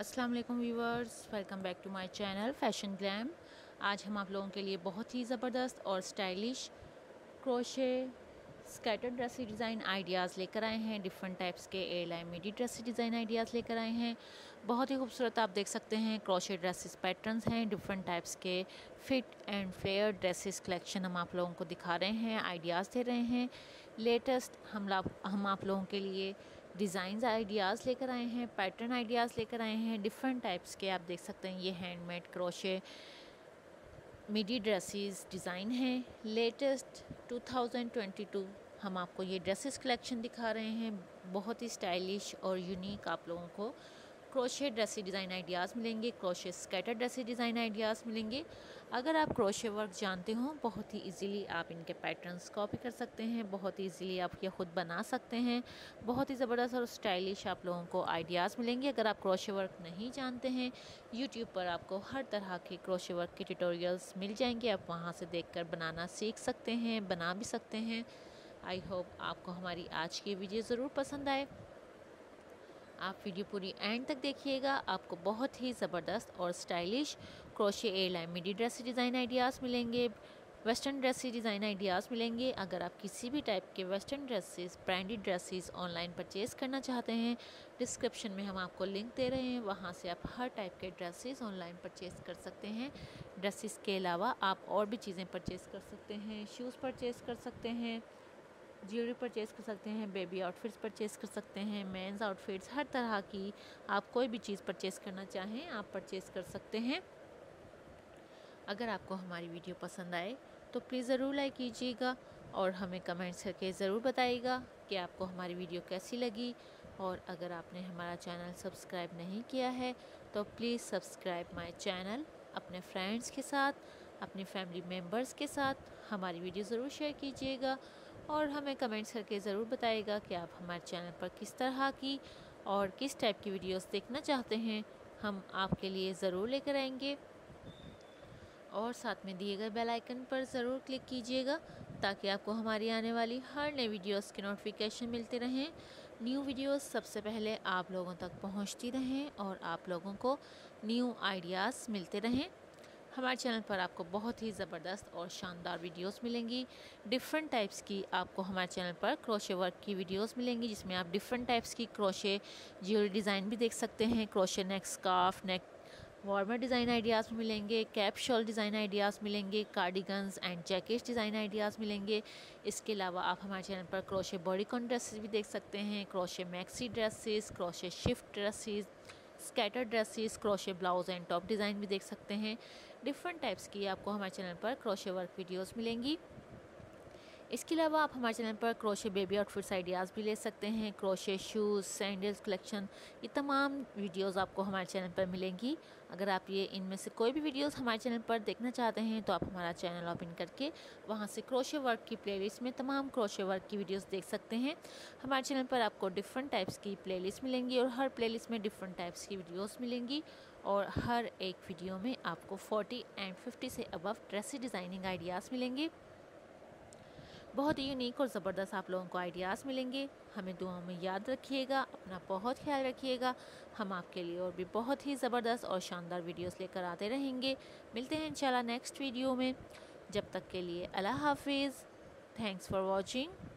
अस्सलाम वालेकुम viewers, welcome back to my channel fashion glam. आज हम आप लोगों के लिए बहुत ही ज़बरदस्त और stylish crochet scattered dressy design ideas लेकर आए हैं। डिफरेंट टाइप्स के A line midi dressy design ideas लेकर आए हैं। बहुत ही खूबसूरत आप देख सकते हैं क्रोशे ड्रेसेस पैटर्न्स हैं। डिफरेंट टाइप्स के fit and flare dresses collection हम आप लोगों को दिखा रहे हैं, आइडियाज़ दे रहे हैं। लेटेस्ट हम आप लोगों के लिए डिज़ाइंस आइडियाज़ लेकर आए हैं, पैटर्न आइडियाज़ लेकर आए हैं डिफरेंट टाइप्स के। आप देख सकते हैं ये handmade crochet midi dresses design हैं। लेटेस्ट 2022 हम आपको ये ड्रेसेस कलेक्शन दिखा रहे हैं। बहुत ही स्टाइलिश और यूनिक आप लोगों को क्रोशे ड्रेसी डिज़ाइन आइडियाज़ मिलेंगे, crochet scatter dressy design ideas मिलेंगे। अगर आप क्रोशे वर्क जानते हो, बहुत ही इजीली आप इनके पैटर्न्स कॉपी कर सकते हैं, बहुत ही इजीली आप ये खुद बना सकते हैं। बहुत ही ज़बरदस्त और स्टाइलिश आप लोगों को आइडियाज़ मिलेंगे। अगर आप क्रोशे वर्क नहीं जानते हैं, यूट्यूब पर आपको हर तरह के क्रोशे वर्क के ट्यूटोरियल्स मिल जाएंगे। आप वहाँ से देख कर बनाना सीख सकते हैं, बना भी सकते हैं। आई होप आपको हमारी आज की वीडियो ज़रूर पसंद आए। आप वीडियो पूरी एंड तक देखिएगा, आपको बहुत ही ज़बरदस्त और stylish crochet A line midi dressy design ideas मिलेंगे, वेस्टर्न ड्रेसी डिज़ाइन आइडियाज़ मिलेंगे। अगर आप किसी भी टाइप के western dresses, branded dresses online purchase करना चाहते हैं, डिस्क्रिप्शन में हम आपको लिंक दे रहे हैं, वहाँ से आप हर टाइप के ड्रेसेस ऑनलाइन परचेज़ कर सकते हैं। ड्रेसेस के अलावा आप और भी चीज़ें परचेज़ कर सकते हैं, शूज़ परचेज़ कर सकते हैं, ज्वेलरी परचेज़ कर सकते हैं, बेबी आउटफिट्स परचेज़ कर सकते हैं, मेंस आउटफिट्स, हर तरह की आप कोई भी चीज़ परचेज़ करना चाहें आप परचेज़ कर सकते हैं। अगर आपको हमारी वीडियो पसंद आए तो प्लीज़ ज़रूर लाइक कीजिएगा और हमें कमेंट्स करके ज़रूर बताइएगा कि आपको हमारी वीडियो कैसी लगी। और अगर आपने हमारा चैनल सब्सक्राइब नहीं किया है तो प्लीज़ सब्सक्राइब माई चैनल। अपने फ्रेंड्स के साथ, अपनी फैमिली मेम्बर्स के साथ हमारी वीडियो ज़रूर शेयर कीजिएगा और हमें कमेंट्स करके ज़रूर बताइएगा कि आप हमारे चैनल पर किस तरह की और किस टाइप की वीडियोस देखना चाहते हैं। हम आपके लिए ज़रूर लेकर आएंगे। और साथ में दिए गए बेल आइकन पर ज़रूर क्लिक कीजिएगा ताकि आपको हमारी आने वाली हर नई वीडियोस की नोटिफिकेशन मिलते रहें, न्यू वीडियोस सबसे पहले आप लोगों तक पहुँचती रहें और आप लोगों को न्यू आइडियाज़ मिलते रहें। हमारे चैनल पर आपको बहुत ही ज़बरदस्त और शानदार वीडियोस मिलेंगी। डिफरेंट टाइप्स की आपको हमारे चैनल पर क्रोशे वर्क की वीडियोस मिलेंगी, जिसमें आप डिफरेंट टाइप्स की क्रोशे ज्वेलरी डिज़ाइन भी देख सकते हैं, crochet neck scarf, neck warmer design ideas मिलेंगे, कैप शॉल डिज़ाइन आइडियाज़ मिलेंगे, cardigans and jackets design ideas मिलेंगे। इसके अलावा आप हमारे चैनल पर क्रोशे बॉडीकॉन ड्रेसेस भी देख सकते हैं, crochet maxi dresses, crochet shift dresses, scatter dresses, crochet blouse and top design भी देख सकते हैं। डिफरेंट टाइप्स की आपको हमारे चैनल पर क्रोशे वर्क वीडियोस मिलेंगी। इसके अलावा आप हमारे चैनल पर क्रोशे बेबी आउटफिट्स आइडियाज़ भी ले सकते हैं, क्रोशे शूज़, सैंडल्स कलेक्शन, ये तमाम वीडियोस आपको हमारे चैनल पर मिलेंगी। अगर आप ये इनमें से कोई भी वीडियोस हमारे चैनल पर देखना चाहते हैं तो आप हमारा चैनल ओपन करके वहाँ से क्रोशे वर्क की प्लेलिस्ट में तमाम क्रोशे वर्क की वीडियोस देख सकते हैं। हमारे चैनल पर आपको डिफरेंट टाइप्स की प्लेलिस्ट मिलेंगी और हर प्लेलिस्ट में डिफरेंट टाइप्स की वीडियोस मिलेंगी और हर एक वीडियो में आपको 40 एंड 50 से अबव ड्रेसी डिज़ाइनिंग आइडियाज़ मिलेंगे। बहुत ही यूनिक और ज़बरदस्त आप लोगों को आइडियाज़ मिलेंगे। हमें दुआओं में याद रखिएगा, अपना बहुत ख्याल रखिएगा। हम आपके लिए और भी बहुत ही ज़बरदस्त और शानदार वीडियोस लेकर आते रहेंगे। मिलते हैं इंशाल्लाह नेक्स्ट वीडियो में। जब तक के लिए अल्लाह हाफिज़। Thanks for watching.